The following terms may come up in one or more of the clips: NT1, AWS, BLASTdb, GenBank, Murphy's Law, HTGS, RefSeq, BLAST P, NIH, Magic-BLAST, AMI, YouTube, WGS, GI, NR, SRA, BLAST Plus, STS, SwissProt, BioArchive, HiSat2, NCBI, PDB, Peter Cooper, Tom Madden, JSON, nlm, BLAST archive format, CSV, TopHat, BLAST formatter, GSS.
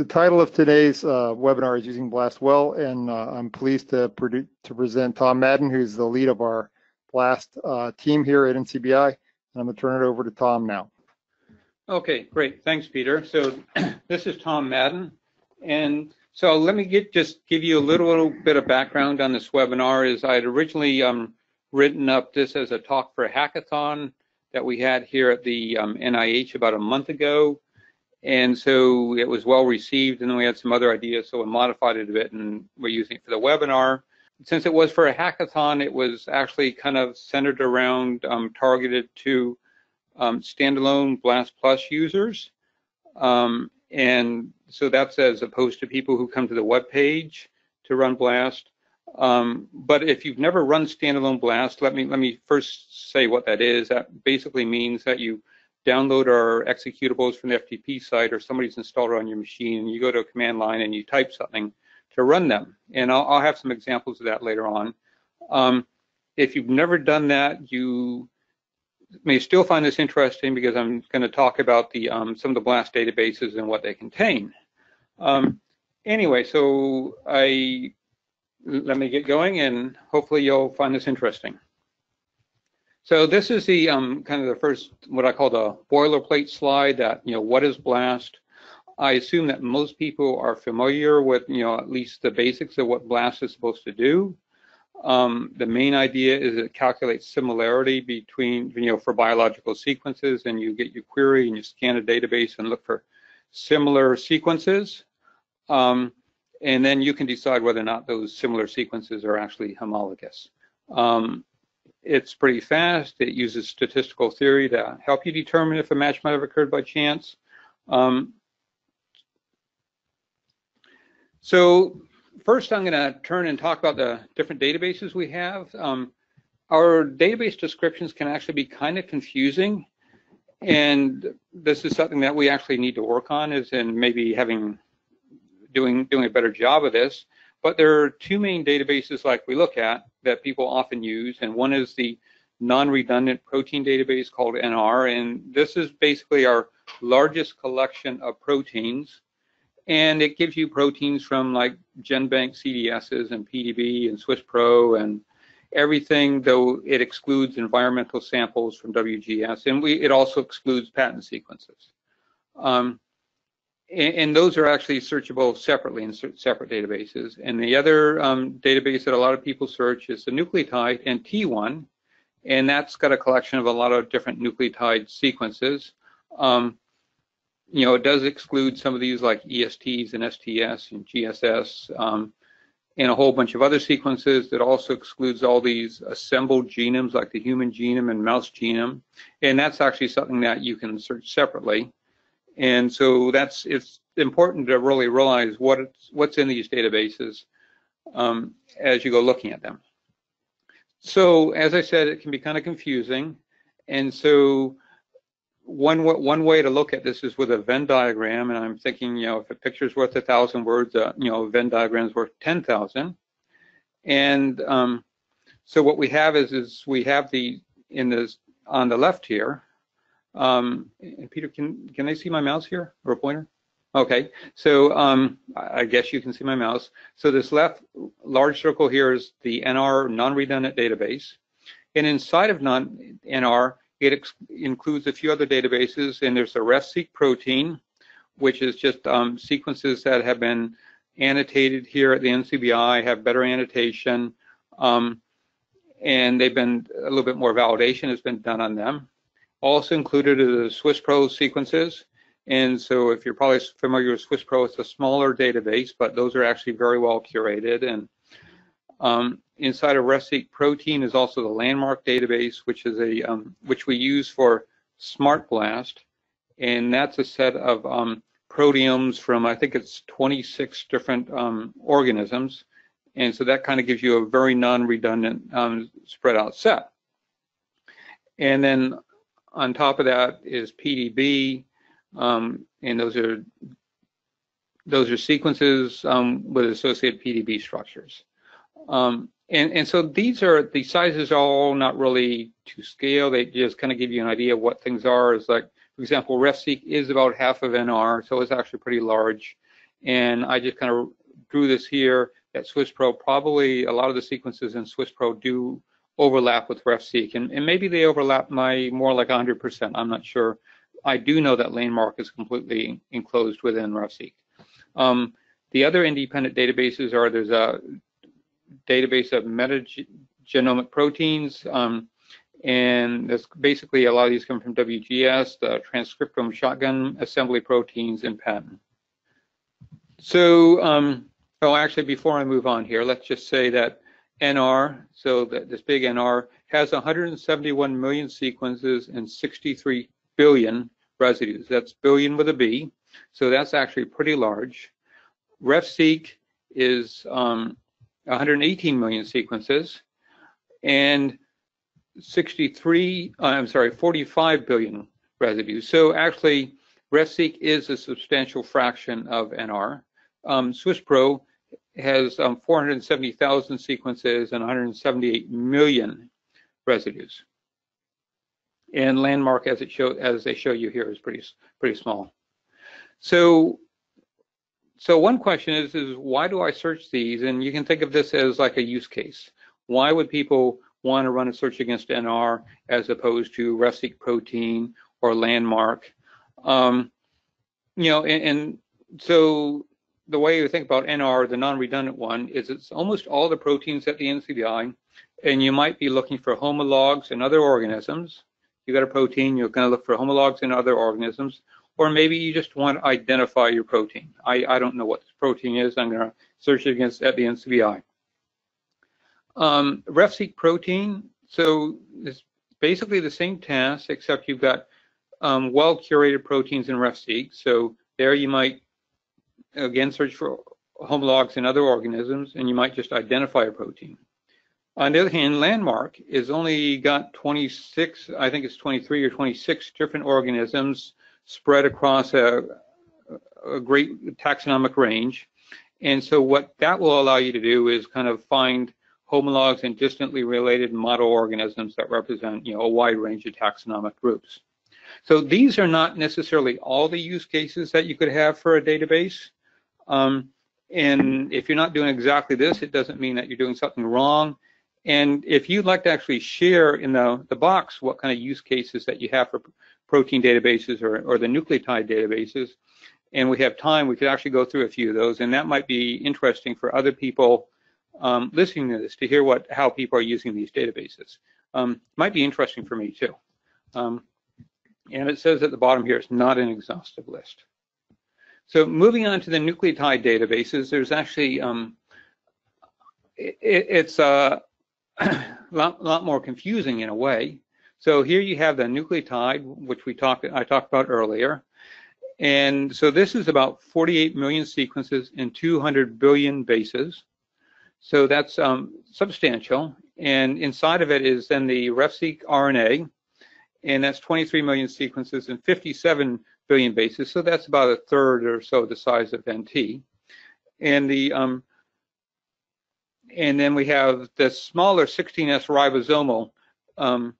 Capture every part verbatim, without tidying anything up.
the title of today's uh, webinar is Using BLAST Well, and uh, I'm pleased to, to present Tom Madden, who's the lead of our BLAST uh, team here at N C B I. And I'm going to turn it over to Tom now. Okay, great. Thanks, Peter. So this is Tom Madden. And so let me get, just give you a little, little bit of background on this webinar. Is I had originally um, written up this as a talk for a hackathon that we had here at the um, N I H about a month ago. And so it was well received, and then we had some other ideas, so we modified it a bit, and we're using it for the webinar. Since it was for a hackathon, it was actually kind of centered around, um, targeted to um, standalone BLAST Plus users. Um, and so that's as opposed to people who come to the web page to run BLAST. Um, but if you've never run standalone BLAST, let me, let me first say what that is. That basically means that you download our executables from the F T P site, or somebody's installed it on your machine, and you go to a command line and you type something to run them. And I'll, I'll have some examples of that later on. Um, if you've never done that, you may still find this interesting, because I'm going to talk about the um, some of the BLAST databases and what they contain. Um, anyway, so I let me get going, and hopefully you'll find this interesting. So this is the um, kind of the first, what I call the boilerplate slide, that, you know, what is BLAST? I assume that most people are familiar with, you know, at least the basics of what BLAST is supposed to do. Um, the main idea is it calculates similarity between, you know, for biological sequences, and you get your query and you scan a database and look for similar sequences. Um, and then you can decide whether or not those similar sequences are actually homologous. Um, It's pretty fast. It uses statistical theory to help you determine if a match might have occurred by chance. Um, so first, I'm going to turn and talk about the different databases we have. Um, our database descriptions can actually be kind of confusing, and this is something that we actually need to work on, is in maybe having doing doing a better job of this. But there are two main databases like we look at that people often use, and one is the non-redundant protein database called N R, and this is basically our largest collection of proteins, and it gives you proteins from like GenBank C D Ss and P D B and SwissPro and everything, though it excludes environmental samples from W G S, and we, it also excludes patent sequences. Um, And those are actually searchable separately in separate databases. And the other um, database that a lot of people search is the nucleotide N T one, and that's got a collection of a lot of different nucleotide sequences. Um, you know, it does exclude some of these like E S Ts and S T S and G S S um, and a whole bunch of other sequences. That also excludes all these assembled genomes like the human genome and mouse genome, and that's actually something that you can search separately. And so that's, it's important to really realize what it's, what's in these databases um, as you go looking at them. So as I said, it can be kind of confusing. And so one, one way to look at this is with a Venn diagram. And I'm thinking, you know, if a picture's worth a thousand words, uh, you know, a Venn diagram's worth ten thousand. And um, so what we have is, is we have the, in this, on the left here, um and Peter, can can they see my mouse here or a pointer? Okay, so um I guess you can see my mouse. So this left large circle here is the N R non-redundant database, and inside of non N R it ex includes a few other databases, and there's the RefSeq protein, which is just um sequences that have been annotated here at the N C B I, have better annotation, um and they've been a little bit more validation has been done on them. Also included are the SwissPro sequences, and so if you're probably familiar with SwissPro, it's a smaller database, but those are actually very well curated. And um, inside of RefSeq protein is also the landmark database, which is a um, which we use for SmartBlast, and that's a set of um, proteomes from, I think it's twenty-six different um, organisms, and so that kind of gives you a very non-redundant um, spread out set. And then on top of that is P D B, um, and those are those are sequences um, with associated P D B structures. Um, and, and so these are, the sizes are all not really to scale. They just kind of give you an idea of what things are. It's like, for example, RefSeq is about half of N R, so it's actually pretty large. And I just kind of drew this here at SwissPro. Probably a lot of the sequences in SwissPro do overlap with RefSeq, and, and maybe they overlap my more like one hundred percent. I'm not sure. I do know that Landmark is completely enclosed within RefSeq. Um, the other independent databases are, there's a database of metagenomic proteins, um, and that's basically a lot of these come from W G S, the transcriptome shotgun assembly proteins, and patent. So, um, oh, actually, before I move on here, let's just say that N R, so that this big N R has one hundred seventy-one million sequences and sixty-three billion residues. That's billion with a B, so that's actually pretty large. RefSeq is um, one hundred eighteen million sequences and sixty-three, I'm sorry, forty-five billion residues. So actually, RefSeq is a substantial fraction of N R. Um, SwissPro has um, four hundred seventy thousand sequences and one hundred seventy-eight million residues. And Landmark, as it show, as they show you here, is pretty pretty small. So, so one question is is why do I search these? And you can think of this as like a use case. Why would people want to run a search against N R as opposed to RefSeq protein or Landmark? Um, you know, and, and so the way you think about N R, the non-redundant one, is it's almost all the proteins at the N C B I, and you might be looking for homologs and other organisms. You got a protein, you're going to look for homologs and other organisms, or maybe you just want to identify your protein. I, I don't know what this protein is. I'm going to search it against at the N C B I. Um, RefSeq protein, so it's basically the same task, except you've got um, well-curated proteins in RefSeq. So there you might, again, search for homologs and other organisms, and you might just identify a protein. On the other hand, Landmark is only got twenty-six, I think it's twenty-three or twenty-six different organisms spread across a, a great taxonomic range. And so what that will allow you to do is kind of find homologs and distantly related model organisms that represent, you know, a wide range of taxonomic groups. So these are not necessarily all the use cases that you could have for a database. Um, and if you're not doing exactly this, it doesn't mean that you're doing something wrong. And if you'd like to actually share in the, the box what kind of use cases that you have for protein databases or, or the nucleotide databases, and we have time, we could actually go through a few of those, and that might be interesting for other people um, listening to this to hear what how people are using these databases. Um, might be interesting for me too. Um, and it says at the bottom here, it's not an exhaustive list. So moving on to the nucleotide databases, there's actually, um, it, it's a, uh, a lot, lot more confusing in a way. So here you have the nucleotide, which we talked, I talked about earlier. And so this is about forty-eight million sequences and two hundred billion bases. So that's um, substantial. And inside of it is then the RefSeq R N A, and that's twenty-three million sequences and fifty-seven billion bases. So that's about a third or so the size of N T. And the um, and then we have the smaller sixteen S ribosomal um,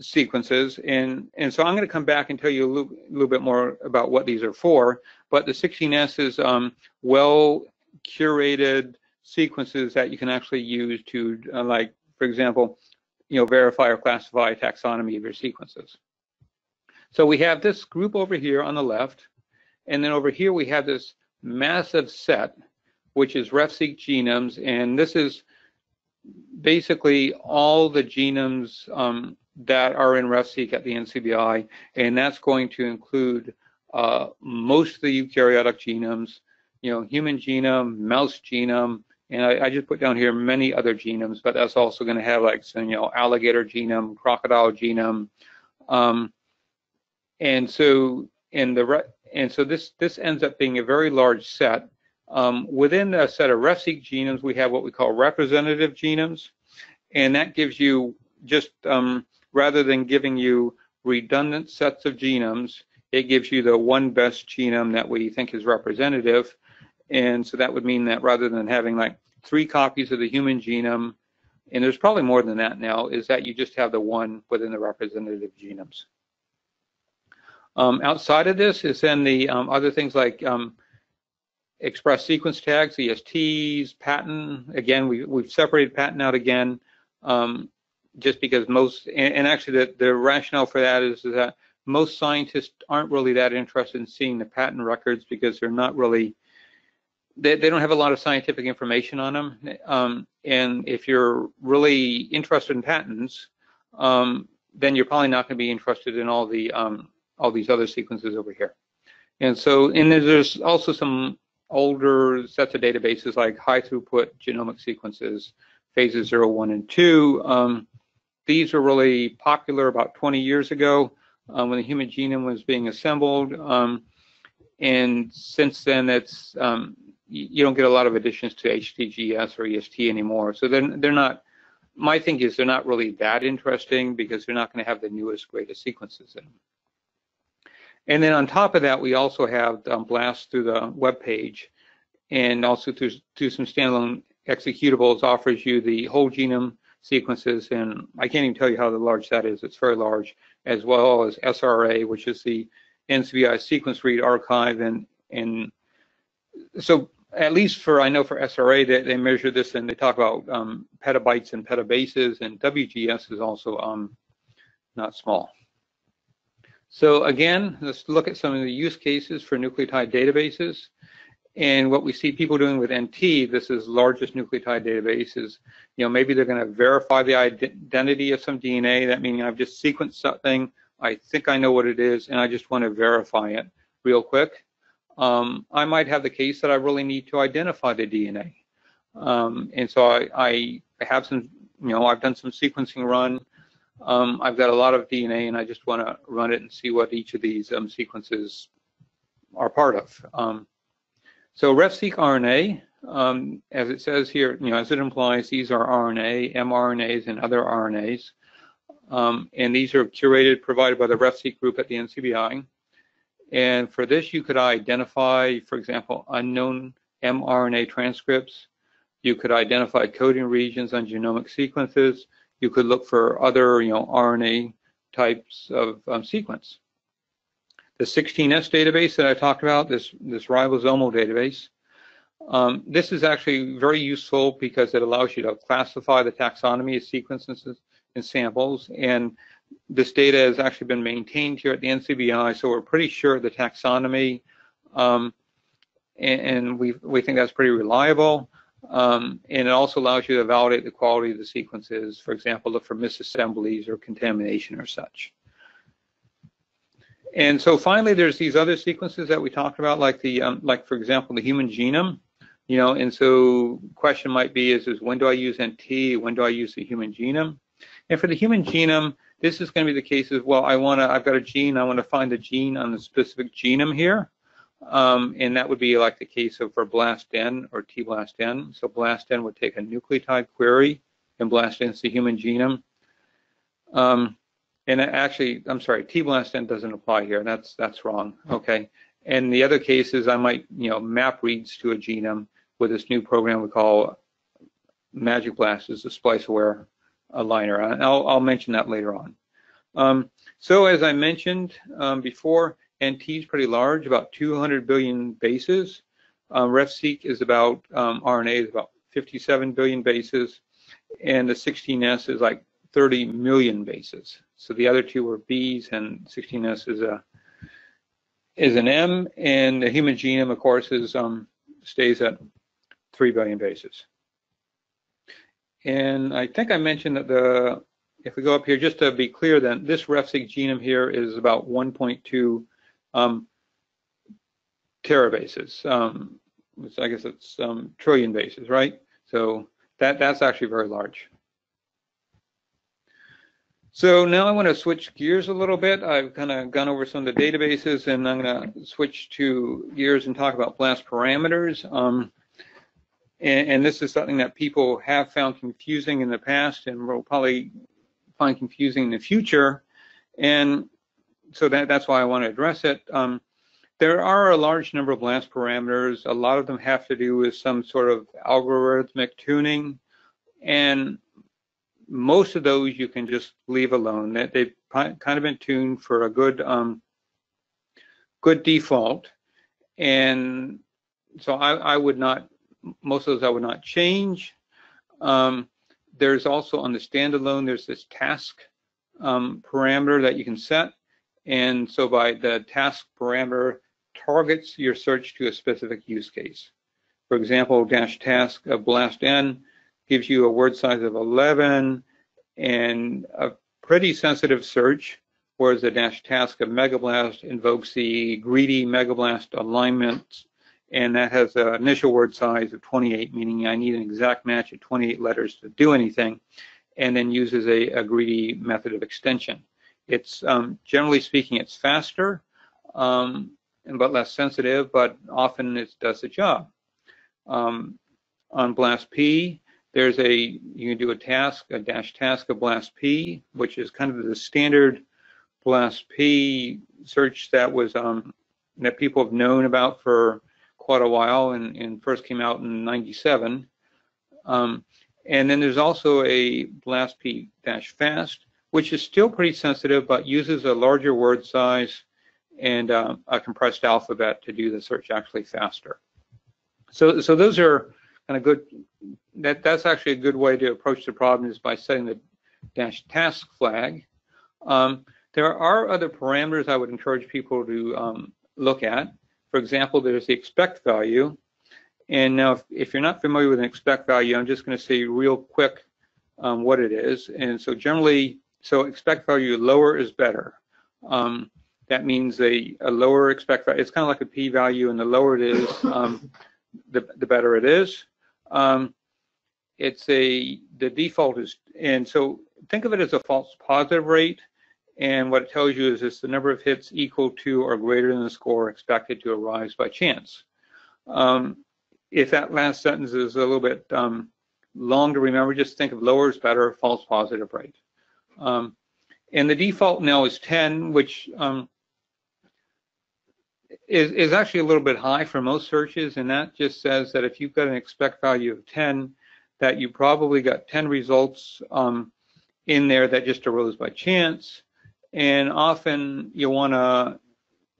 sequences. And, and so I'm going to come back and tell you a little, little bit more about what these are for. But the sixteen S is um, well-curated sequences that you can actually use to, uh, like, for example, you know, verify or classify taxonomy of your sequences. So we have this group over here on the left. And then over here, we have this massive set, which is RefSeq genomes, and this is basically all the genomes um, that are in RefSeq at the N C B I, and that's going to include uh, most of the eukaryotic genomes, you know, human genome, mouse genome, and I, I just put down here many other genomes, but that's also going to have like, you know, alligator genome, crocodile genome, um, and so in the re and so this this ends up being a very large set. Um, within a set of RefSeq genomes, we have what we call representative genomes, and that gives you just, um, rather than giving you redundant sets of genomes, it gives you the one best genome that we think is representative. And so that would mean that rather than having like three copies of the human genome, and there's probably more than that now, is that you just have the one within the representative genomes. Um, outside of this is then the um, other things like um, express sequence tags, E S Ts, patent. Again, we, we've separated patent out again, um, just because most, and, and actually the, the rationale for that is, is that most scientists aren't really that interested in seeing the patent records because they're not really, they, they don't have a lot of scientific information on them. Um, and if you're really interested in patents, um, then you're probably not going to be interested in all the um, all these other sequences over here. And so, and there's also some older sets of databases like high throughput genomic sequences, phases zero, one, and two. Um, these were really popular about twenty years ago um, when the human genome was being assembled. Um, and since then, that's um, you don't get a lot of additions to H T G S or E S T anymore. So they're they're not. My thing is they're not really that interesting because they're not going to have the newest, greatest sequences in them. And then on top of that, we also have um, BLAST through the web page, and also through, through some standalone executables offers you the whole genome sequences, and I can't even tell you how large that is. It's very large, as well as S R A, which is the N C B I sequence read archive, and and so. At least for, I know for S R A, they, they measure this and they talk about um, petabytes and petabases, and W G S is also um, not small. So again, let's look at some of the use cases for nucleotide databases. And what we see people doing with N T, this is largest nucleotide databases. You know, maybe they're going to verify the identity of some D N A. That means I've just sequenced something. I think I know what it is, and I just want to verify it real quick. Um, I might have the case that I really need to identify the D N A. Um, and so I, I have some, you know, I've done some sequencing run. Um, I've got a lot of D N A, and I just want to run it and see what each of these um, sequences are part of. Um, so RefSeq R N A, um, as it says here, you know, as it implies, these are R N A, mRNAs, and other R N As. Um, and these are curated, provided by the RefSeq group at the N C B I. And for this, you could identify, for example, unknown mRNA transcripts. You could identify coding regions on genomic sequences. You could look for other, you know, R N A types of um, sequence. The sixteen S database that I talked about, this, this ribosomal database, um, this is actually very useful because it allows you to classify the taxonomy of sequences and samples, and this data has actually been maintained here at the N C B I, so we're pretty sure the taxonomy, um, and, and we we think that's pretty reliable. Um, and it also allows you to validate the quality of the sequences. For example, look for misassemblies or contamination or such. And so finally, there's these other sequences that we talked about, like the um, like for example, the human genome. You know, and so question might be is is when do I use N T? When do I use the human genome? And for the human genome, this is going to be the case of, well, I want to, I've got a gene, I want to find the gene on the specific genome here. Um, and that would be like the case of for BLASTN or T BLASTN. So BLASTN would take a nucleotide query and BLASTN's the human genome. Um, and actually, I'm sorry, T BLASTN doesn't apply here. That's, that's wrong. Okay. And the other case is I might, you know, map reads to a genome with this new program we call Magic-BLAST, is a splice-aware aligner. I'll, I'll mention that later on. Um, so as I mentioned um, before, N T is pretty large, about two hundred billion bases. Um, RefSeq is about, um, R N A is about fifty-seven billion bases, and the sixteen S is like thirty million bases. So the other two were B's, and sixteen S is a is an M, and the human genome, of course, is um, stays at three billion bases. And I think I mentioned that the, if we go up here, just to be clear then, this RefSeq genome here is about one point two um, terabases. Um, so I guess it's um, trillion bases, right? So that, that's actually very large. So now I want to switch gears a little bit. I've kind of gone over some of the databases, and I'm going to switch to gears and talk about BLAST parameters. Um, And, and this is something that people have found confusing in the past and will probably find confusing in the future. And so that, that's why I want to address it. Um, there are a large number of BLAST parameters. A lot of them have to do with some sort of algorithmic tuning. And most of those you can just leave alone. That they've kind of been tuned for a good, um, good default. And so I, I would not, most of those I would not change. Um, there's also on the standalone, there's this task um, parameter that you can set. And so by the task parameter targets your search to a specific use case. For example, dash task of BLASTN gives you a word size of eleven and a pretty sensitive search, whereas the dash task of MEGABLAST invokes the greedy MEGABLAST alignment, and that has an initial word size of twenty-eight, meaning I need an exact match of twenty-eight letters to do anything, and then uses a, a greedy method of extension. It's, um, generally speaking, it's faster, um, and but less sensitive, but often it does the job. Um, on BLAST P, there's a, you can do a task, a dash task of BLAST P, which is kind of the standard BLAST P search that was, um, that people have known about for quite a while, and, and first came out in ninety-seven. Um, and then there's also a BLAST P dash fast, which is still pretty sensitive, but uses a larger word size and uh, a compressed alphabet to do the search actually faster. So, so those are kind of good. That that's actually a good way to approach the problem, is by setting the dash task flag. Um, there are other parameters I would encourage people to um, look at. For example, there's the expect value. And now, if, if you're not familiar with an expect value, I'm just going to say real quick um, what it is. And so generally, so expect value lower is better. Um, that means a, a lower expect value. It's kind of like a p-value, and the lower it is, um, the, the better it is. Um, it's a, the default is, and so think of it as a false positive rate. And what it tells you is it's the number of hits equal to or greater than the score expected to arise by chance. Um, if that last sentence is a little bit um, long to remember, just think of lower is better, false positive rate. Um, and the default now is ten, which um, is, is actually a little bit high for most searches, and that just says that if you've got an expect value of ten, that you probably got ten results um, in there that just arose by chance. And often you want to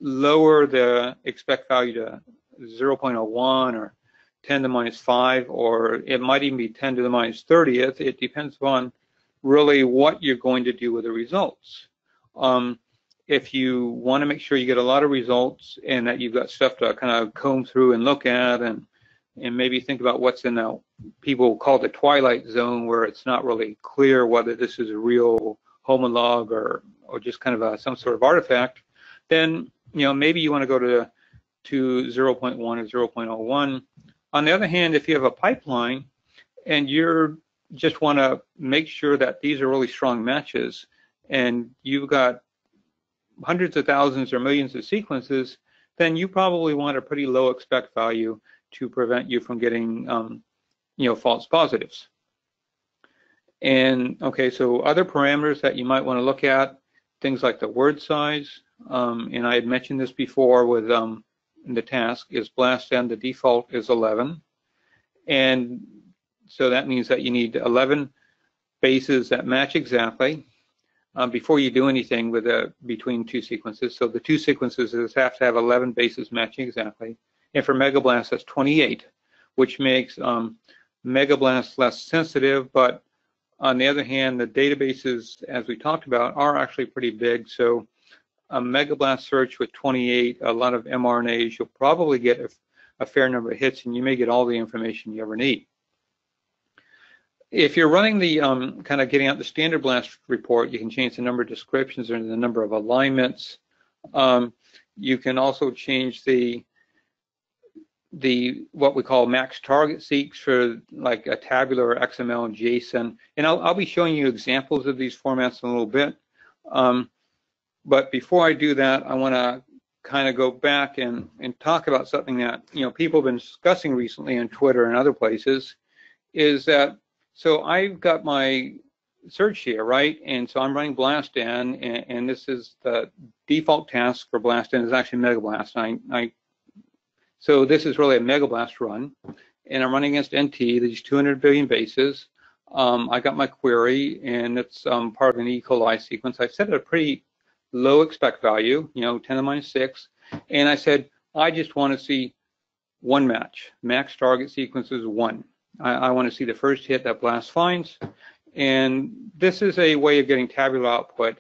lower the expect value to zero point zero one or ten to the minus five, or it might even be ten to the minus thirtieth. It depends on really what you're going to do with the results. Um, if you want to make sure you get a lot of results and that you've got stuff to kind of comb through and look at, and and maybe think about what's in the, people call the twilight zone, where it's not really clear whether this is a real homolog or or just kind of a, some sort of artifact, then you know maybe you want to go to to zero point one or zero point zero one. On the other hand, if you have a pipeline and you're just want to make sure that these are really strong matches, and you've got hundreds of thousands or millions of sequences, then you probably want a pretty low expect value to prevent you from getting um, you know false positives. And okay, so other parameters that you might want to look at, things like the word size, um, and I had mentioned this before with um, the task is BLASTN, the default is eleven, and so that means that you need eleven bases that match exactly um, before you do anything with a, between two sequences. So the two sequences have to have eleven bases matching exactly, and for MEGABLAST that's twenty-eight, which makes um, MEGABLAST less sensitive, but on the other hand, the databases, as we talked about, are actually pretty big. So a MEGABLAST search with twenty-eight, a lot of mRNAs, you'll probably get a, a fair number of hits, and you may get all the information you ever need. If you're running the, um, kind of getting out the standard BLAST report, you can change the number of descriptions or the number of alignments. Um, you can also change the, the what we call max target seeks for like a tabular, X M L, and JSON, and I'll, I'll be showing you examples of these formats in a little bit. Um, but before I do that, I want to kind of go back and and talk about something that you know people have been discussing recently on Twitter and other places, is that so I've got my search here, right? And so I'm running BLASTN, and, and this is the default task for BLASTN is actually MEGABLAST. I, I So this is really a MEGABLAST run, and I'm running against N T, these two hundred billion bases. Um, I got my query, and it's um, part of an E. coli sequence. I set it a pretty low expect value, you know, ten to the minus six, and I said, I just want to see one match, max target sequences one. I, I want to see the first hit that BLAST finds. And this is a way of getting tabular output.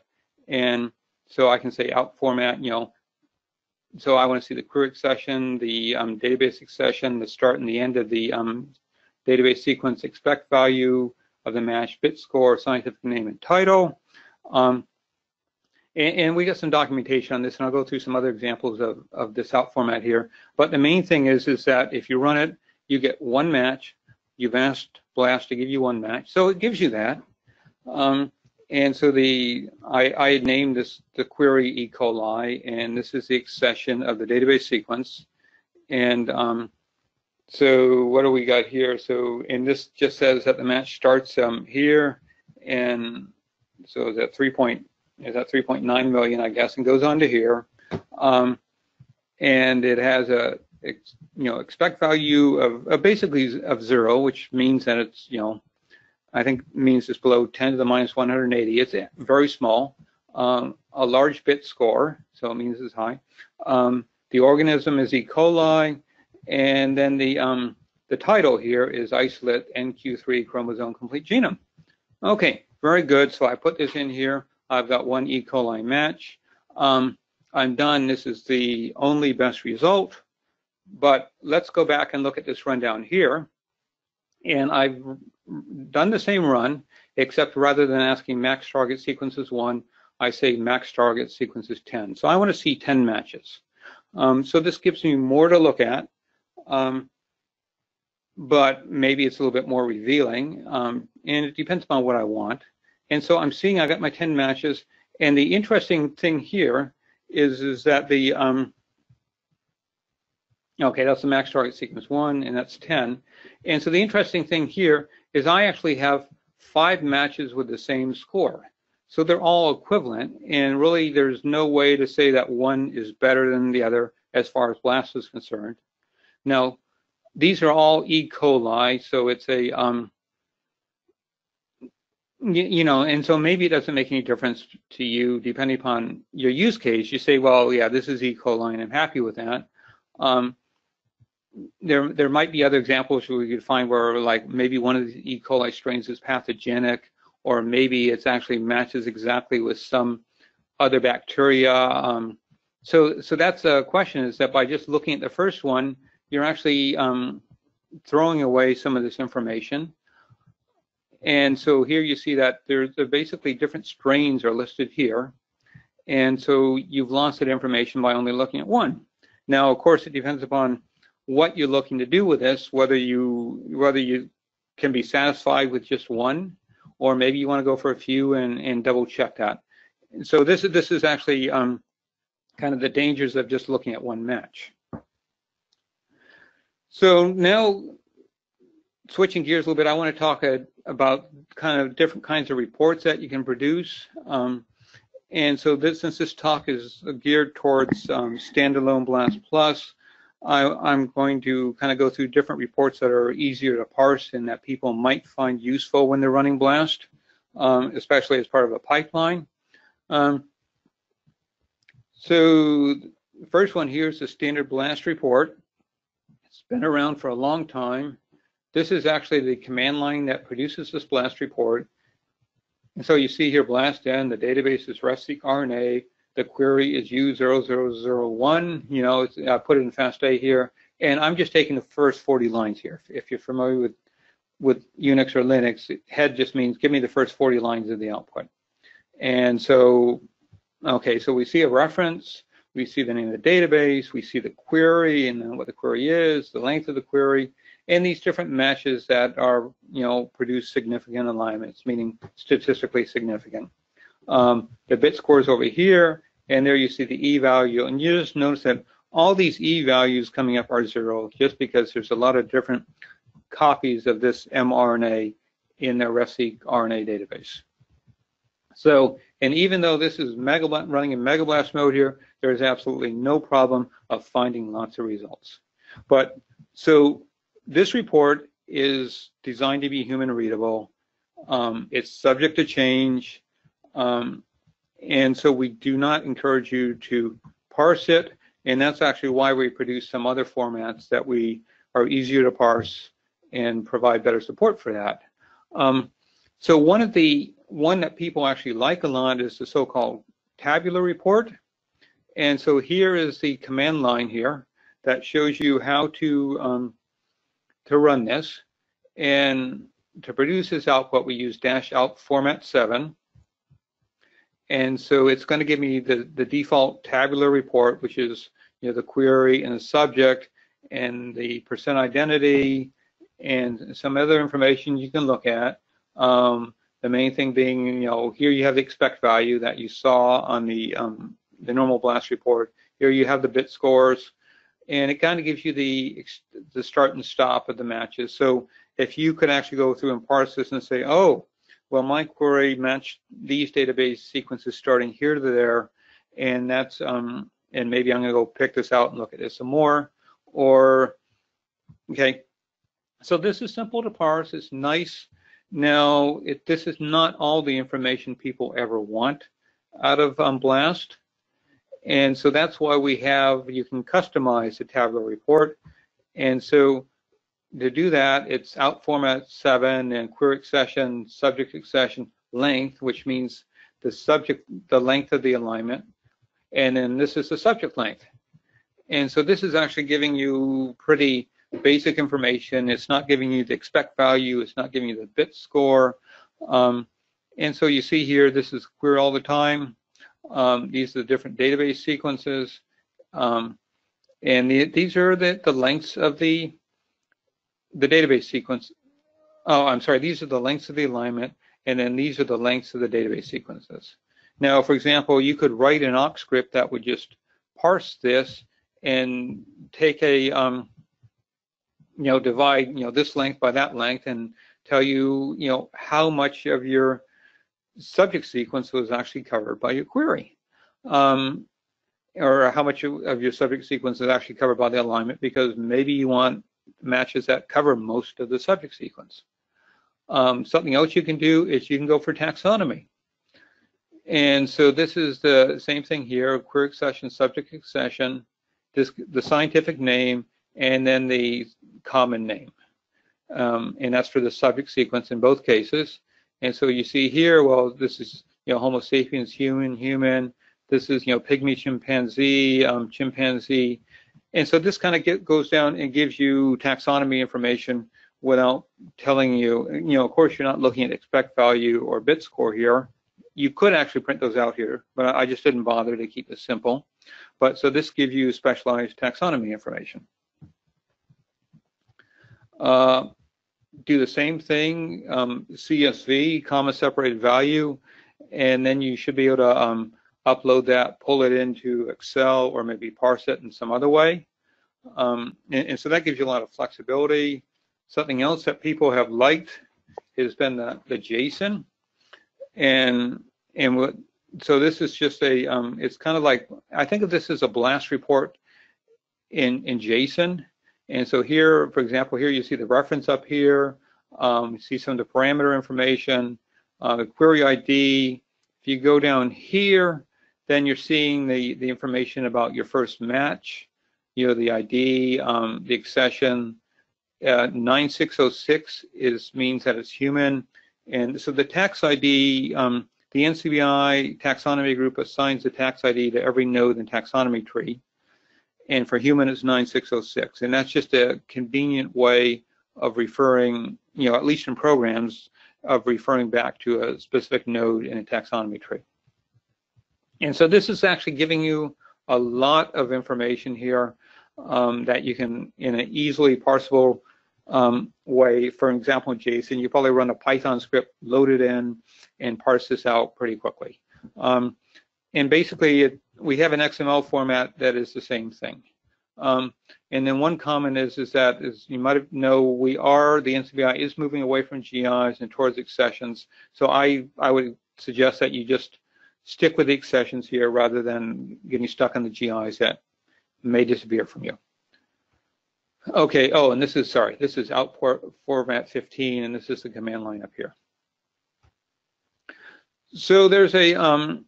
And so I can say out format, you know, so I want to see the query accession, the um, database accession, the start and the end of the um, database sequence, expect value of the match, bit score, scientific name and title. Um, and, and we got some documentation on this, and I'll go through some other examples of, of this out format here. But the main thing is, is that if you run it, you get one match. You've asked BLAST to give you one match, so it gives you that. Um, and so the I, I had named this the query E. coli, and this is the accession of the database sequence. And um, so what do we got here? So, and this just says that the match starts um, here, and so is that three point is that three point nine million, I guess, and goes on to here. Um, and it has a you know expect value of, of basically of zero, which means that it's you know I think means it's below ten to the minus one hundred eighty. It's very small. Um, a large bit score, so it means it's high. Um, the organism is E. coli. And then the um, the title here is isolate N Q three chromosome complete genome. Okay, very good. So I put this in here. I've got one E. coli match. Um, I'm done. This is the only best result. But let's go back and look at this rundown here. And I've done the same run, except rather than asking max target sequences one, I say max target sequences ten. So I want to see ten matches. Um, so this gives me more to look at. Um, but maybe it's a little bit more revealing, um, and it depends upon what I want. And so I'm seeing I got my ten matches, and the interesting thing here is is that the um, okay, that's the max target sequence one, and that's ten. And so the interesting thing here is I actually have five matches with the same score, so they're all equivalent, and really there's no way to say that one is better than the other as far as BLAST is concerned. Now, these are all E. coli, so it's a, um, you, you know, and so maybe it doesn't make any difference to you depending upon your use case. You say, well, yeah, this is E. coli, and I'm happy with that. Um, there, there might be other examples where we could find where, like, maybe one of the E. coli strains is pathogenic, or maybe it's actually matches exactly with some other bacteria. Um, so, so that's a question, is that by just looking at the first one, you're actually um, throwing away some of this information. And so here you see that there's basically different strains are listed here. And so you've lost that information by only looking at one. Now, of course, it depends upon what you're looking to do with this, whether you, whether you can be satisfied with just one, or maybe you want to go for a few and, and double check that. And so this is, this is actually um, kind of the dangers of just looking at one match. So now, switching gears a little bit, I want to talk uh, about kind of different kinds of reports that you can produce. Um, and so this, since this talk is geared towards um, standalone BLAST Plus, I, I'm going to kind of go through different reports that are easier to parse and that people might find useful when they're running BLAST, um, especially as part of a pipeline. Um, so the first one here is the standard BLAST report. It's been around for a long time. This is actually the command line that produces this BLAST report. And so you see here BLASTN, the database is RefSeq R N A, the query is U zero zero zero one, you know, it's, I put it in FASTA here, and I'm just taking the first forty lines here. If you're familiar with, with Unix or Linux, head just means give me the first forty lines of the output. And so, okay, so we see a reference. We see the name of the database, we see the query and then what the query is, the length of the query, and these different matches that are, you know, produce significant alignments, meaning statistically significant. Um, the bit score is over here, and there you see the E value, and you just notice that all these E values coming up are zero, just because there's a lot of different copies of this mRNA in the RefSeq R N A database. So, and even though this is MEGABLAST, running in MEGABLAST mode here, there is absolutely no problem of finding lots of results. But so this report is designed to be human readable. Um, it's subject to change. Um, and so we do not encourage you to parse it. And that's actually why we produce some other formats that we are easier to parse and provide better support for that. Um, so one of the one that people actually like a lot is the so-called tabular report. And so here is the command line here that shows you how to um, to run this. And to produce this output, we use dash out format seven. And so it's going to give me the, the default tabular report, which is, you know, the query and the subject and the percent identity and some other information you can look at. Um, the main thing being, you know, here you have the expect value that you saw on the um, the normal BLAST report. Here you have the bit scores, and it kind of gives you the the start and stop of the matches. So if you could actually go through and parse this and say, oh, well, my query matched these database sequences starting here to there, and that's um, and maybe I'm going to go pick this out and look at this some more. Or okay, so this is simple to parse. It's nice. Now, it, this is not all the information people ever want out of um, BLAST, and so that's why we have you can customize the tabular report, and so. To do that, it's out format seven and query accession, subject accession length, which means the subject, the length of the alignment, and then this is the subject length. And so this is actually giving you pretty basic information. It's not giving you the expect value. It's not giving you the bit score. Um, and so you see here, this is query all the time. Um, these are the different database sequences, um, and the, these are the the lengths of the. The database sequence. Oh, I'm sorry. These are the lengths of the alignment, and then these are the lengths of the database sequences. Now, for example, you could write an awk script that would just parse this and take a, um, you know, divide, you know, this length by that length, and tell you, you know, how much of your subject sequence was actually covered by your query, um, or how much of your subject sequence is actually covered by the alignment, because maybe you want matches that cover most of the subject sequence. Um, something else you can do is you can go for taxonomy. And so this is the same thing here, query accession, subject accession, this, the scientific name, and then the common name. Um, and that's for the subject sequence in both cases. And so you see here, well, this is, you know, Homo sapiens, human, human. This is, you know, pygmy chimpanzee, um, chimpanzee. And so this kind of goes down and gives you taxonomy information without telling you, you know, of course, you're not looking at expect value or bit score here. You could actually print those out here, but I just didn't bother to keep it simple. But so this gives you specialized taxonomy information. Uh, do the same thing, um, C S V, comma separated value, and then you should be able to um, upload that, pull it into Excel, or maybe parse it in some other way. Um, and, and so that gives you a lot of flexibility. Something else that people have liked has been the, the JSON. And and what, so this is just a, um, it's kind of like, I think of this as a BLAST report in, in JSON. And so here, for example, here you see the reference up here. Um, you see some of the parameter information, uh, the query I D. If you go down here, then you're seeing the, the information about your first match, you know, the I D, um, the accession. Uh, nine six zero six is, means that it's human. And so the tax I D, um, the N C B I taxonomy group assigns the tax I D to every node in taxonomy tree. And for human, it's nine six zero six. And that's just a convenient way of referring, you know, at least in programs, of referring back to a specific node in a taxonomy tree. And so this is actually giving you a lot of information here um, that you can, in an easily parsable um, way, for example, JSON, you probably run a Python script, load it in, and parse this out pretty quickly. Um, and basically, it, we have an X M L format that is the same thing. Um, and then one comment is, is that, as you might know, we are, the N C B I is moving away from G Is and towards accessions. So I, I would suggest that you just stick with the accessions here rather than getting stuck on the G Is that may disappear from you. Okay, oh, and this is, sorry, this is output format fifteen, and this is the command line up here. So there's a, um,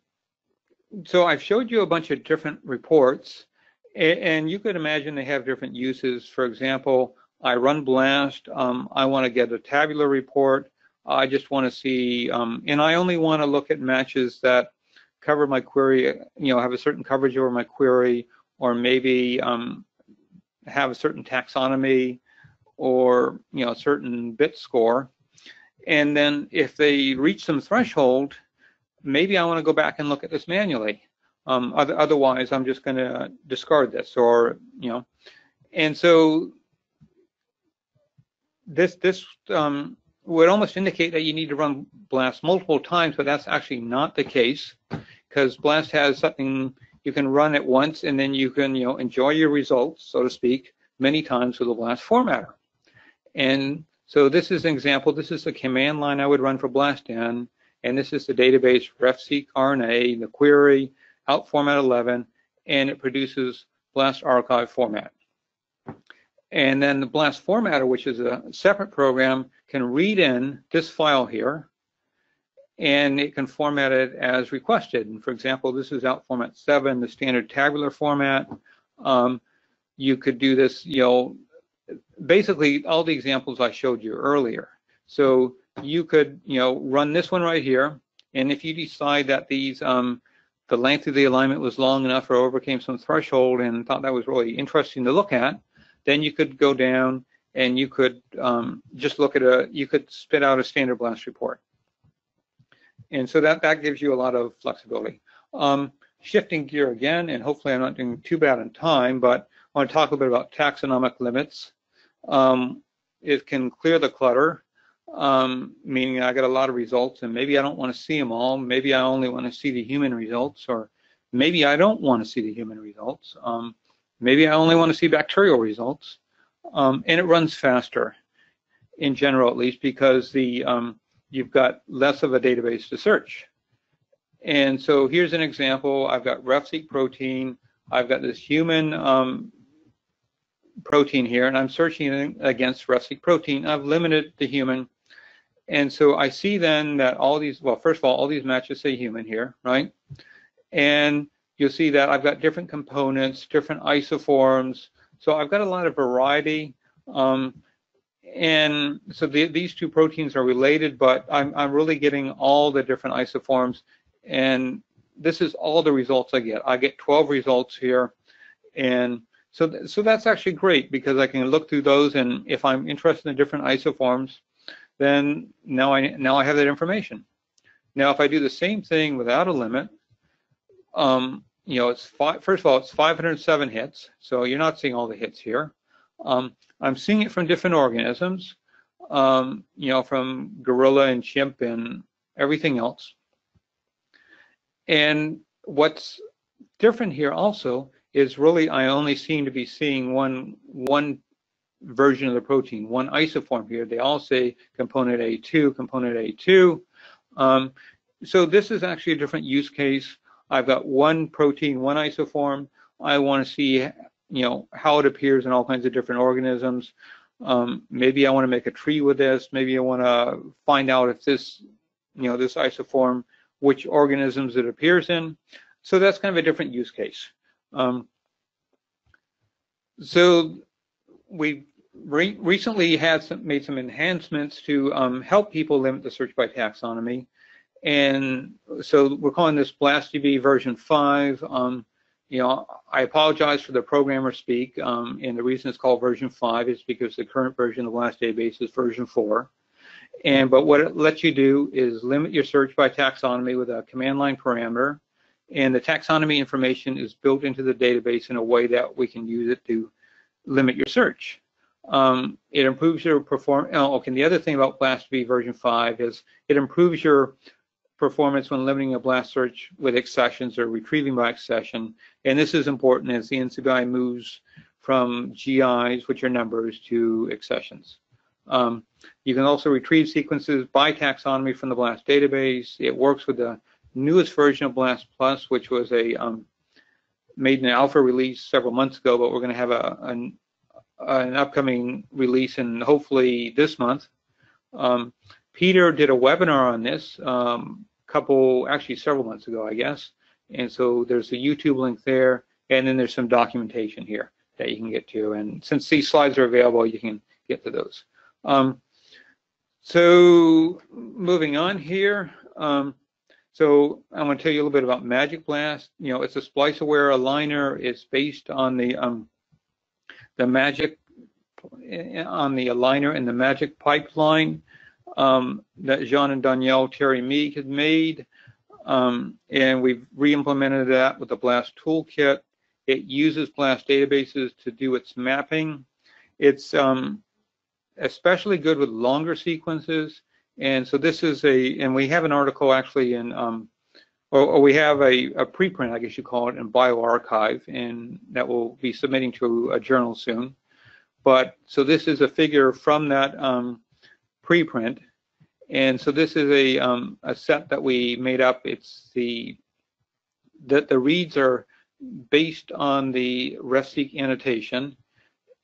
so I've showed you a bunch of different reports. And you could imagine they have different uses. For example, I run BLAST. Um, I want to get a tabular report. I just want to see, um, and I only want to look at matches that cover my query, you know, have a certain coverage over my query, or maybe um, have a certain taxonomy, or, you know, a certain bit score. And then if they reach some threshold, maybe I want to go back and look at this manually. Um, other, otherwise, I'm just going to discard this, or, you know, and so this this um, would almost indicate that you need to run BLAST multiple times, but that's actually not the case, because BLAST has something you can run at once, and then you can, you know, enjoy your results, so to speak, many times with the BLAST formatter. And so this is an example. This is the command line I would run for BLASTN, and this is the database RefSeq R N A, the query, out format eleven, and it produces BLAST archive format. And then the BLAST formatter, which is a separate program, can read in this file here, and it can format it as requested. And for example, this is out format seven, the standard tabular format. Um, you could do this, you know, basically all the examples I showed you earlier. So you could, you know, run this one right here, and if you decide that these um, the length of the alignment was long enough or overcame some threshold and thought that was really interesting to look at, then you could go down and you could um, just look at a, you could spit out a standard BLAST report. And so that, that gives you a lot of flexibility. Um, shifting gear again, and hopefully I'm not doing too bad on time, but I want to talk a bit about taxonomic limits. Um, it can clear the clutter, um, meaning I got a lot of results and maybe I don't want to see them all. Maybe I only want to see the human results, or maybe I don't want to see the human results. Um, maybe I only want to see bacterial results. Um, and it runs faster in general, at least, because the um, you've got less of a database to search. And so here's an example. I've got RefSeq protein. I've got this human um, protein here, and I'm searching against RefSeq protein. I've limited the human. And so I see then that all these, well, first of all, all these matches say human here, right? And you'll see that I've got different components, different isoforms. So I've got a lot of variety. Um, and so the, these two proteins are related, but I'm, I'm really getting all the different isoforms. And this is all the results I get. I get twelve results here. And so, th so that's actually great, because I can look through those. And if I'm interested in different isoforms, then now I, now I have that information. Now, if I do the same thing without a limit, um, you know, it's five, first of all, it's five hundred seven hits. So you're not seeing all the hits here. Um, I'm seeing it from different organisms, um, you know, from gorilla and chimp and everything else. And what's different here also is really I only seem to be seeing one one version of the protein, one isoform here. They all say component A two, component A two. Um, so this is actually a different use case. I've got one protein, one isoform. I want to see, you know, how it appears in all kinds of different organisms. Um, maybe I want to make a tree with this. Maybe I want to find out if this, you know, this isoform, which organisms it appears in. So that's kind of a different use case. Um, so we re recently had some, made some enhancements to um, help people limit the search by taxonomy. And so we're calling this BLASTdb version five. Um, you know, I apologize for the programmer speak. Um, and the reason it's called version five is because the current version of the BLAST database is version four. And but what it lets you do is limit your search by taxonomy with a command line parameter, and the taxonomy information is built into the database in a way that we can use it to limit your search. Um, it improves your performance. Oh, okay. And the other thing about BLASTdb version five is it improves your performance when limiting a BLAST search with accessions or retrieving by accession. And this is important as the N C B I moves from G Is, which are numbers, to accessions. Um, you can also retrieve sequences by taxonomy from the BLAST database. It works with the newest version of BLAST Plus, which was a um, made an alpha release several months ago, but we're going to have a, an, an upcoming release, and hopefully this month. Um, Peter did a webinar on this um, couple, actually several months ago, I guess. And so there's a YouTube link there, And then there's some documentation here that you can get to. And since these slides are available, you can get to those. Um, so moving on here. Um, so I'm going to tell you a little bit about Magic-BLAST. You know, it's a splice-aware aligner. It's based on the um, the Magic on the aligner and the Magic pipeline um, that Jean and Danielle Terry Meek had made. Um, and we've re-implemented that with the BLAST toolkit. It uses BLAST databases to do its mapping. It's um, especially good with longer sequences. And so this is a, and we have an article actually in, um, or, or we have a, a preprint, I guess you call it, in BioArchive, and that we'll be submitting to a journal soon. But so this is a figure from that um, preprint. And so this is a um, a set that we made up. It's the that the reads are based on the RefSeq annotation,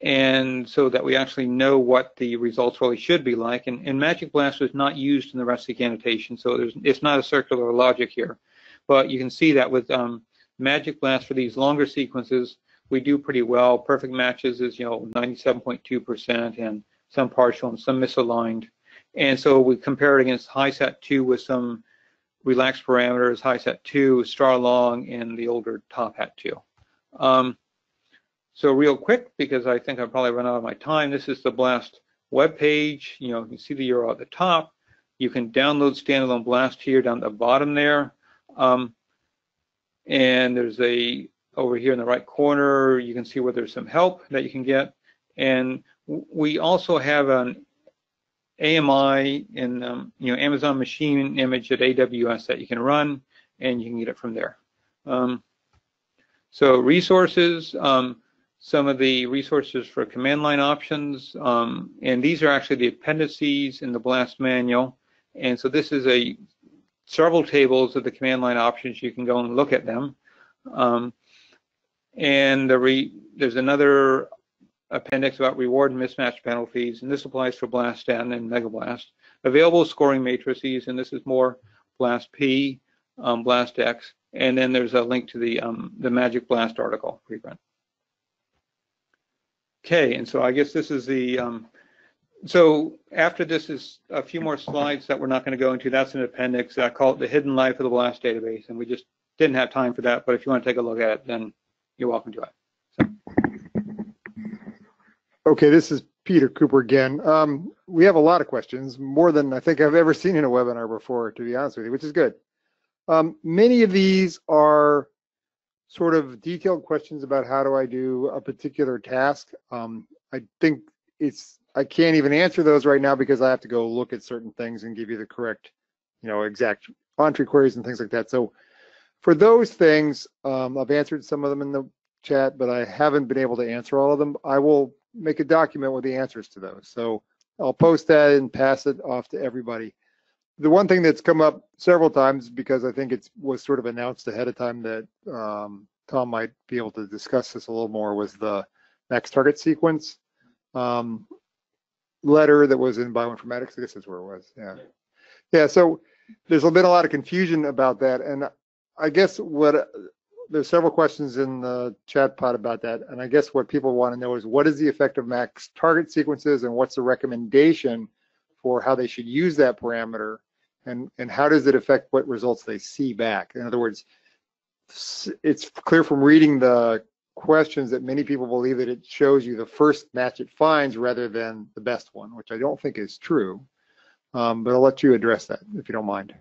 and so that we actually know what the results really should be like. And, and Magic-BLAST was not used in the RefSeq annotation, so there's it's not a circular logic here. But you can see that with um, Magic-BLAST for these longer sequences, we do pretty well. Perfect matches is you know ninety-seven point two percent, and some partial and some misaligned. And so we compare it against HiSat two with some relaxed parameters, HiSat two, star long, and the older top hat two. Um, so real quick, because I think I've probably run out of my time, this is the BLAST webpage. You know, you can see the U R L at the top. You can download standalone BLAST here down at the bottom there. Um, and there's a, over here in the right corner, you can see where there's some help that you can get. And we also have an A M I and um, you know Amazon machine image at A W S that you can run, and you can get it from there. Um, so resources, um, some of the resources for command line options, um, and these are actually the appendices in the BLAST manual. And so this is a several tables of the command line options. You can go and look at them. Um, and the re there's another appendix about reward and mismatch penalties, and this applies for BLASTN and MEGABLAST. Available scoring matrices, and this is more BLAST P, um, BLAST X, and then there's a link to the um, the Magic-BLAST article preprint. Okay, and so I guess this is the um, so after this is a few more slides that we're not going to go into. That's an appendix. I call it the hidden life of the BLAST database, and we just didn't have time for that. But if you want to take a look at it, then you're welcome to it. Okay, this is Peter Cooper again. Um, we have a lot of questions, more than I think I've ever seen in a webinar before, to be honest with you, which is good. Um, many of these are sort of detailed questions about how do I do a particular task. Um, I think it's, I can't even answer those right now because I have to go look at certain things and give you the correct, you know, exact entree queries and things like that. So for those things, um, I've answered some of them in the chat, but I haven't been able to answer all of them. I will make a document with the answers to those. So I'll post that and pass it off to everybody. The one thing that's come up several times, because I think it was sort of announced ahead of time that um, Tom might be able to discuss this a little more, was the max target sequence um, letter that was in bioinformatics. I guess that's where it was. Yeah. Yeah. So there's been a lot of confusion about that. And I guess what there's several questions in the chat pod about that. And I guess what people want to know is what is the effect of max target sequences and what's the recommendation for how they should use that parameter, and, and how does it affect what results they see back? In other words, it's clear from reading the questions that many people believe that it shows you the first match it finds rather than the best one, which I don't think is true. Um, but I'll let you address that if you don't mind.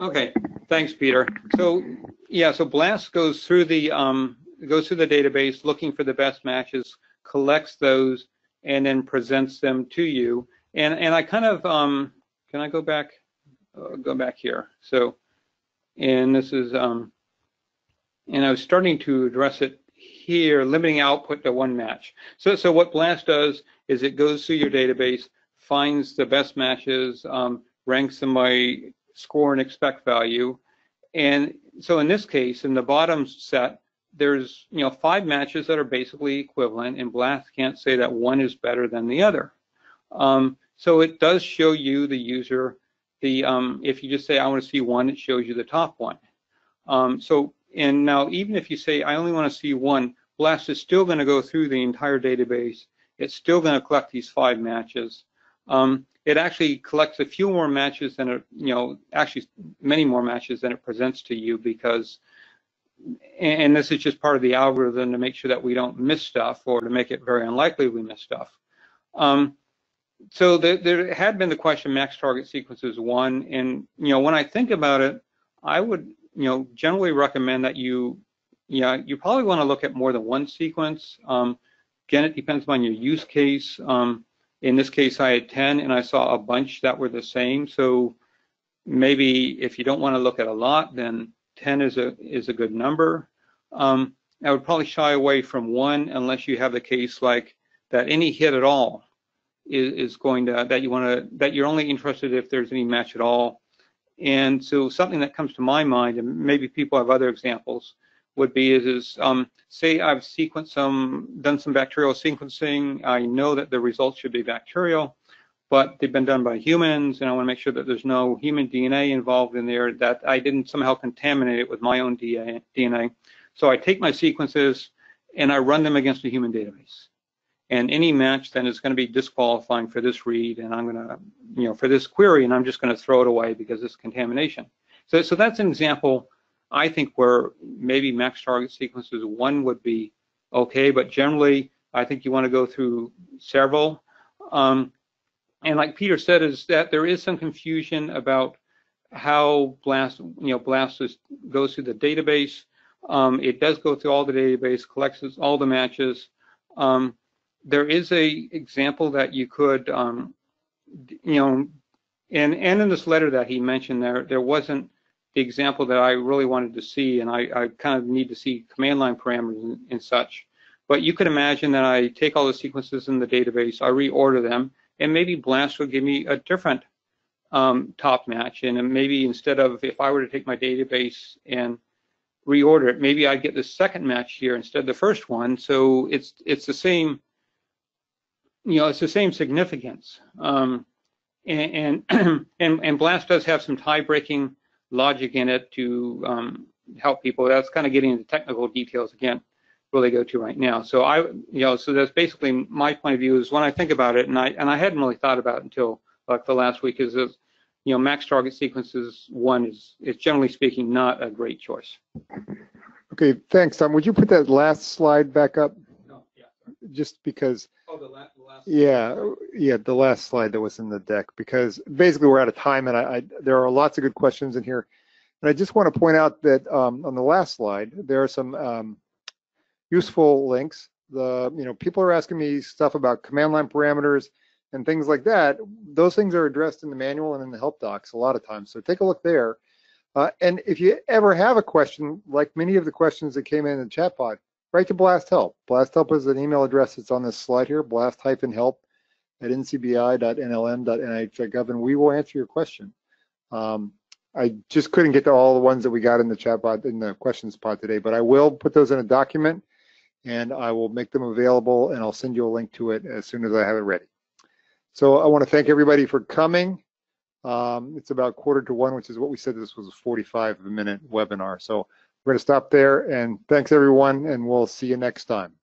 Okay, thanks, Peter. So yeah, so BLAST goes through the um, goes through the database, looking for the best matches, collects those, and then presents them to you. And and I kind of um, can I go back, uh, go back here. So, and this is um, and I was starting to address it here, limiting output to one match. So so what BLAST does is it goes through your database, finds the best matches, um, ranks them by score and expect value. And so in this case, in the bottom set, there's you know five matches that are basically equivalent, and BLAST can't say that one is better than the other. Um, so it does show you, the user, the um, if you just say I want to see one, it shows you the top one. Um, so And now, even if you say, I only want to see one, BLAST is still going to go through the entire database. It's still going to collect these five matches. Um, it actually collects a few more matches than it, you know, actually many more matches than it presents to you because, and this is just part of the algorithm to make sure that we don't miss stuff or to make it very unlikely we miss stuff. Um, so there, there had been the question, max target sequence is one. And, you know, when I think about it, I would, you know, generally recommend that you, you know, you probably want to look at more than one sequence. Um, again, it depends on your use case. Um, in this case, I had ten and I saw a bunch that were the same. So maybe if you don't want to look at a lot, then ten is a, is a good number. Um, I would probably shy away from one unless you have the case like that any hit at all is, is going to, that you want to, that you're only interested if there's any match at all. And so something that comes to my mind, and maybe people have other examples, would be is, is um, say I've sequenced some, done some bacterial sequencing. I know that the results should be bacterial, but they've been done by humans, and I want to make sure that there's no human D N A involved in there, that I didn't somehow contaminate it with my own D N A. So I take my sequences and I run them against a human database. And any match then is going to be disqualifying for this read, and I'm going to, you know, for this query, and I'm just going to throw it away because it's contamination. So, so that's an example, I think, where maybe max target sequences one would be okay, but generally, I think you want to go through several. Um, and like Peter said, is that there is some confusion about how BLAST, you know, BLAST is, goes through the database. Um, it does go through all the database, collects all the matches. Um, There is a example that you could, um, you know, and, and in this letter that he mentioned there, there wasn't the example that I really wanted to see, and I, I kind of need to see command line parameters and, and such. But you could imagine that I take all the sequences in the database, I reorder them, and maybe BLAST would give me a different um, top match. And maybe instead of, if I were to take my database and reorder it, maybe I'd get the second match here instead of the first one. So it's it's the same. You know, it's the same significance, um, and, and and and BLAST does have some tie-breaking logic in it to um, help people. That's kind of getting into technical details again, really go to right now. So I, you know, so that's basically my point of view is when I think about it, and I and I hadn't really thought about it until like the last week. Is this, you know, max target sequences one is is generally speaking not a great choice. Okay, thanks, Tom. Would you put that last slide back up? No, yeah. Just because. Oh, the last, the last yeah, slide. yeah, the last slide that was in the deck, because basically we're out of time, and I, I there are lots of good questions in here, and I just want to point out that um, on the last slide there are some um, useful links. The you know people are asking me stuff about command line parameters and things like that. Those things are addressed in the manual and in the help docs a lot of times. So take a look there, uh, and if you ever have a question, like many of the questions that came in the chat pod, Write to BLAST Help. BLAST Help is an email address that's on this slide here, blast dash help at N C B I dot N L M dot N I H dot gov, and we will answer your question. Um, I just couldn't get to all the ones that we got in the chat pod, in the questions pod today, but I will put those in a document, and I will make them available, and I'll send you a link to it as soon as I have it ready. So I want to thank everybody for coming. Um, it's about quarter to one, which is what we said this was a forty-five minute webinar. So we're going to stop there, and thanks everyone, and we'll see you next time.